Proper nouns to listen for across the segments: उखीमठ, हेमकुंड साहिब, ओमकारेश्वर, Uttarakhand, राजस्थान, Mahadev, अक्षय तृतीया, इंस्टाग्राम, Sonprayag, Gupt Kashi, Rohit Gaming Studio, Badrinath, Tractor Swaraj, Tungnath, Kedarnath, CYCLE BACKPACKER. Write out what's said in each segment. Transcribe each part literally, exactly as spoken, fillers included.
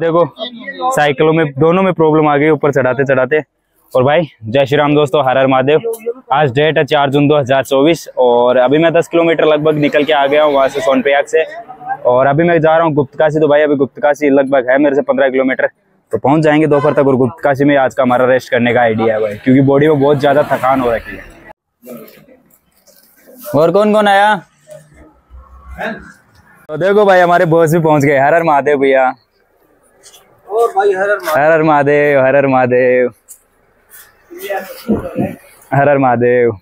देखो साइकिलों में दोनों में प्रॉब्लम आ गई ऊपर चढ़ाते चढ़ाते। और भाई जय श्री राम दोस्तों, हर हर महादेव। आज डेट है चार जून दो हज़ार चौबीस और अभी मैं दस किलोमीटर लगभग निकल के आ गया हूँ वहाँ से सोनप्रयाग से, और अभी मैं जा रहा हूँ गुप्त काशी। तो भाई अभी गुप्त काशी लगभग है मेरे से पंद्रह किलोमीटर, तो पहुँच जाएंगे दोपहर तक। और गुप्त काशी में आज का हमारा रेस्ट करने का आइडिया है भाई, क्योंकि बॉडी में बहुत ज़्यादा थकान हो रखी है। और कौन कौन आया? तो देखो भाई हमारे बॉस भी पहुँच गए। हर हर महादेव भैया। हर हर महादेव, हर हर महादेव, हर हर महादेव।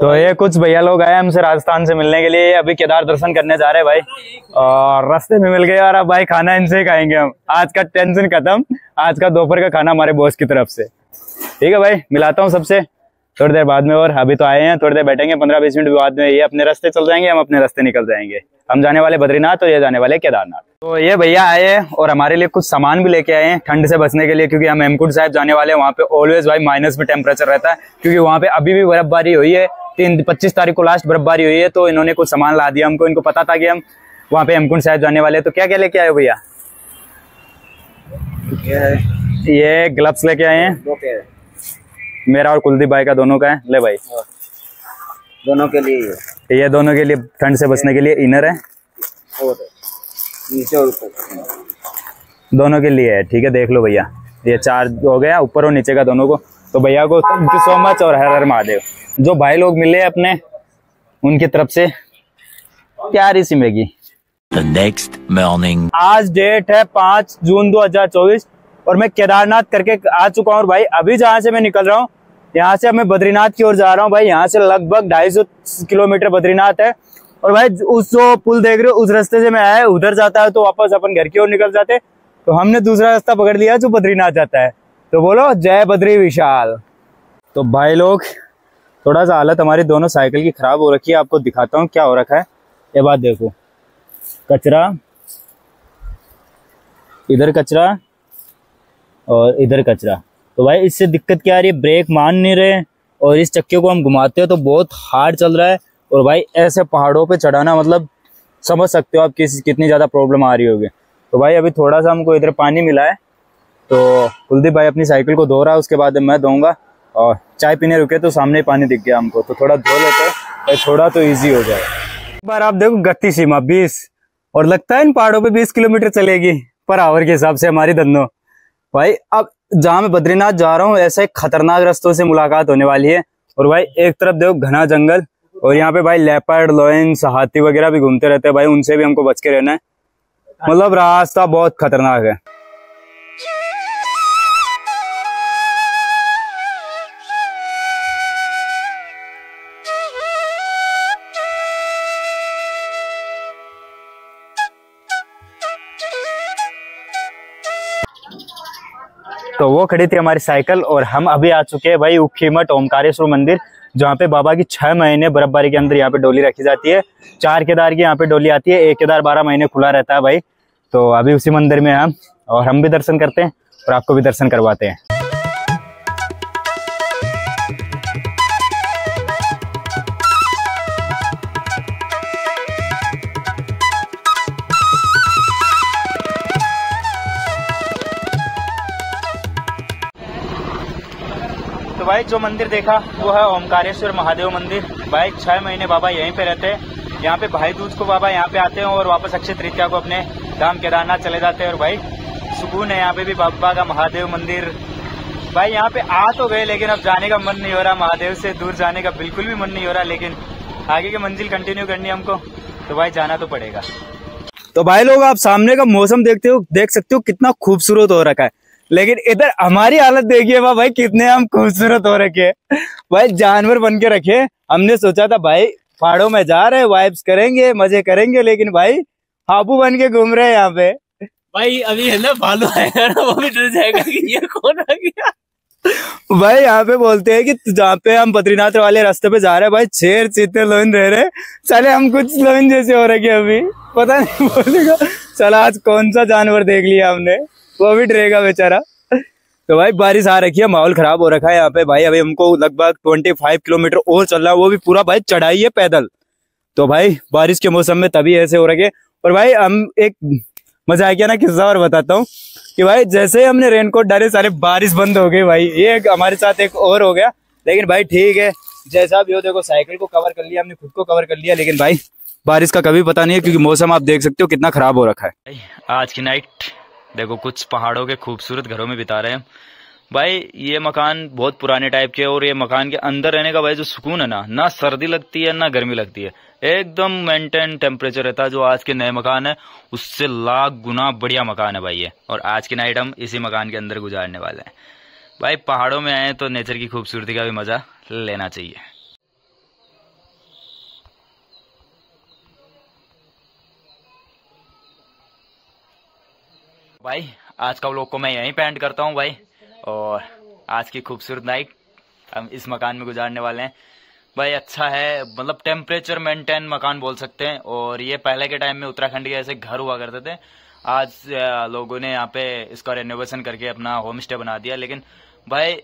तो ये कुछ भैया लोग आए हमसे राजस्थान से मिलने के लिए। अभी केदार दर्शन करने जा रहे हैं भाई, और रास्ते में मिल गए। और अब भाई खाना इनसे ही खाएंगे हम। आज का टेंशन खत्म, आज का दोपहर का खाना हमारे बॉस की तरफ से। ठीक है भाई, मिलाता हूँ सबसे थोड़ी देर बाद में। और अभी तो आए हैं, थोड़ी देर बैठेंगे, पंद्रह बीस मिनट बाद में ये अपने रास्ते चल जाएंगे, हम अपने रास्ते निकल जाएंगे। हम जाने वाले बद्रीनाथ और ये जाने वाले केदारनाथ। तो ये भैया आए हैं और हमारे लिए कुछ सामान भी लेके आए हैं ठंड से बचने के लिए, क्योंकि हम हेमकुंड साहिब जाने वाले हैं। वहाँ पे ऑलवेज भाई माइनस में टेम्परेचर रहता है, क्योंकि वहाँ पे अभी भी बर्फबारी हुई है। तीन पच्चीस तारीख को लास्ट बर्फबारी हुई है, तो इन्होंने कुछ सामान ला दिया हमको। इनको पता था कि हम वहाँ पे हेमकुंड साहिब जाने वाले हैं। तो क्या क्या लेके आए भैया? ये ग्लव्स लेके आए हैं, मेरा और कुलदीप भाई का, दोनों का है। ले भाई, दोनों के लिए, ये दोनों के लिए ठंड से बचने के लिए इनर है, नीचे और ऊपर दोनों के लिए है। ठीक है, देख लो भैया, ये चार हो गया, ऊपर और नीचे का दोनों को। तो भैया को थैंक यू सो मच और हर हर महादेव। जो भाई लोग मिले अपने, उनकी तरफ से प्यारी सी मैगी। The next morning. आज डेट है पाँच जून दो हज़ार चौबीस और मैं केदारनाथ करके आ चुका हूँ। और भाई अभी जहाँ से मैं निकल रहा हूँ, यहाँ से अब मैं बद्रीनाथ की ओर जा रहा हूँ। भाई यहाँ से लगभग ढाई सौ किलोमीटर बद्रीनाथ है। और भाई उस जो पुल देख रहे हो, उस रास्ते से मैं आया, उधर जाता है तो वापस अपन घर की ओर निकल जाते। तो हमने दूसरा रास्ता पकड़ लिया जो बद्रीनाथ जाता है। तो बोलो जय बद्री विशाल। तो भाई लोग, थोड़ा सा हालत हमारी दोनों साइकिल की खराब हो रखी है। आपको दिखाता हूँ क्या हो रखा है। ये बात देखो, कचरा इधर, कचरा और इधर कचरा। तो भाई इससे दिक्कत क्या आ रही है, ब्रेक मान नहीं रहे। और इस चक्के को हम घुमाते हैं तो बहुत हार्ड चल रहा है। और भाई ऐसे पहाड़ों पे चढ़ाना, मतलब समझ सकते हो आप किस कितनी ज़्यादा प्रॉब्लम आ रही होगी। तो भाई अभी थोड़ा सा हमको इधर पानी मिला है, तो कुलदीप भाई अपनी साइकिल को धो रहा है, उसके बाद मैं धोऊंगा। और चाय पीने रुके तो सामने पानी दिख गया हमको, तो थोड़ा धो लेते हैं भाई, थोड़ा तो ईजी हो जाए। एक बार आप देखो गति सीमा बीस, और लगता है इन पहाड़ों पर बीस किलोमीटर चलेगी पर आवर के हिसाब से हमारी धन्नो। भाई अब जहाँ मैं बद्रीनाथ जा रहा हूँ, ऐसे खतरनाक रास्तों से मुलाकात होने वाली है। और भाई एक तरफ देखो घना जंगल, और यहाँ पे भाई लेपर्ड, लॉयंस, हाथी वगैरह भी घूमते रहते हैं। भाई उनसे भी हमको बच के रहना है, मतलब रास्ता बहुत खतरनाक है। तो वो खड़ी थी हमारी साइकिल, और हम अभी आ चुके हैं भाई उखीमठ ओमकारेश्वर मंदिर, जहाँ पे बाबा की छह महीने बर्फबारी के अंदर यहाँ पे डोली रखी जाती है। चार केदार की यहाँ पे डोली आती है, एक केदार बारह महीने खुला रहता है भाई। तो अभी उसी मंदिर में हम, और हम भी दर्शन करते हैं और आपको भी दर्शन करवाते हैं। तो भाई जो मंदिर देखा वो है ओमकारेश्वर महादेव मंदिर। भाई छः महीने बाबा यहीं पे रहते हैं। यहाँ पे भाई दूज को बाबा यहाँ पे आते हैं और वापस अक्षय तृतीया को अपने धाम केदारनाथ चले जाते हैं। और भाई सुकून है यहाँ पे भी बाबा का महादेव मंदिर। भाई यहाँ पे आ तो गए, लेकिन अब जाने का मन नहीं हो रहा, महादेव से दूर जाने का बिल्कुल भी मन नहीं हो रहा। लेकिन आगे की मंजिल कंटिन्यू करनी है हमको, तो भाई जाना तो पड़ेगा। तो भाई लोग आप सामने का मौसम देखते हो, देख सकते हो कितना खूबसूरत हो रखा है। लेकिन इधर हमारी हालत देखिए वाह भाई, कितने हम खूबसूरत हो रखे भाई, जानवर बन के रखे। हमने सोचा था भाई पहाड़ों में जा रहे, वाइब्स करेंगे, मजे करेंगे, लेकिन भाई हाबू बन के घूम रहे हैं यहाँ पे। भाई अभी है ना भालू आएगा ना, वो भी डर जाएगा कि ये कौन आ गया। भाई यहाँ पे बोलते हैं कि जहाँ पे हम बद्रीनाथ वाले रास्ते पे जा रहे हैं, भाई शेर चीते लोइन रह रहे, साले हम कुछ लोइन जैसे हो रखे। अभी पता नहीं बोलेगा चला आज कौन सा जानवर देख लिया हमने, वो भी डरेगा बेचारा। तो भाई बारिश आ रखी है, माहौल खराब हो रखा है यहाँ पे। भाई अभी हमको लगभग पच्चीस किलोमीटर और चलना है, वो भी पूरा भाई चढ़ाई है पैदल। तो भाई बारिश के मौसम में तभी ऐसे हो रखे। और भाई हम एक मजा आ गया ना किस्सा और बताता हूँ कि भाई जैसे हमने रेनकोट डाले सारे बारिश बंद हो गई भाई। ये हमारे साथ एक और हो गया, लेकिन भाई ठीक है जैसा भी हो। देखो साइकिल को कवर कर लिया हमने, खुद को कवर कर लिया, लेकिन भाई बारिश का कभी पता नहीं है क्योंकि मौसम आप देख सकते हो कितना खराब हो रखा है। आज की नाइट देखो कुछ पहाड़ों के खूबसूरत घरों में बिता रहे हैं भाई। ये मकान बहुत पुराने टाइप के और ये मकान के अंदर रहने का भाई जो सुकून है ना, ना सर्दी लगती है ना गर्मी लगती है, एकदम मेंटेन टेम्परेचर रहता है। जो आज के नए मकान है उससे लाख गुना बढ़िया मकान है भाई ये। और आज की नाइट हम इसी मकान के अंदर गुजारने वाले हैं भाई। पहाड़ों में आए तो नेचर की खूबसूरती का भी मजा लेना चाहिए। भाई आज का व्लॉग को मैं यहीं पे एंड करता हूँ भाई। और आज की खूबसूरत नाइट हम इस मकान में गुजारने वाले हैं भाई। अच्छा है, मतलब टेम्परेचर मेंटेन मकान बोल सकते हैं। और ये पहले के टाइम में उत्तराखंड के ऐसे घर हुआ करते थे, आज लोगों ने यहाँ पे इसका रेनोवेशन करके अपना होम स्टे बना दिया। लेकिन भाई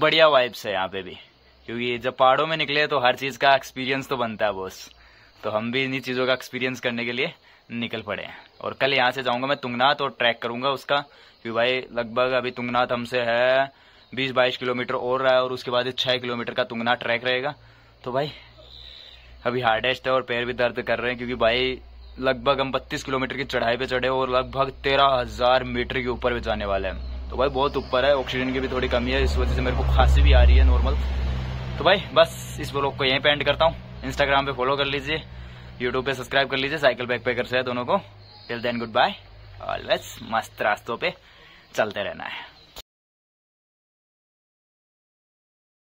बढ़िया वाइब्स है यहाँ पे भी, क्योंकि जब पहाड़ों में निकले तो हर चीज़ का एक्सपीरियंस तो बनता है बॉस। तो हम भी इन्हीं चीज़ों का एक्सपीरियंस करने के लिए निकल पड़े हैं। और कल यहाँ से जाऊंगा मैं तुंगनाथ और ट्रैक करूंगा उसका, क्योंकि भाई लगभग अभी तुंगनाथ हमसे है बीस बाईस किलोमीटर और रहा है, और उसके बाद छह किलोमीटर का तुंगनाथ ट्रैक रहेगा। तो भाई अभी हार्डेस्ट है और पैर भी दर्द कर रहे हैं, क्योंकि भाई लगभग हम बत्तीस किलोमीटर की चढ़ाई पे चढ़े और लगभग तेरह हजार मीटर के ऊपर भी जाने वाले हैं। तो भाई बहुत ऊपर है, ऑक्सीजन की भी थोड़ी कमी है, इस वजह से मेरे को खांसी भी आ रही है नॉर्मल। तो भाई बस इस ब्लॉग को यहीं पे एंड करता हूँ। इंस्टाग्राम पे फॉलो कर लीजिए, यूट्यूब पे सब्सक्राइब कर लीजिए, साइकिल बैकपैकर से है दोनों को। Till then good bye, always मस्त रास्तों पे चलते रहना है।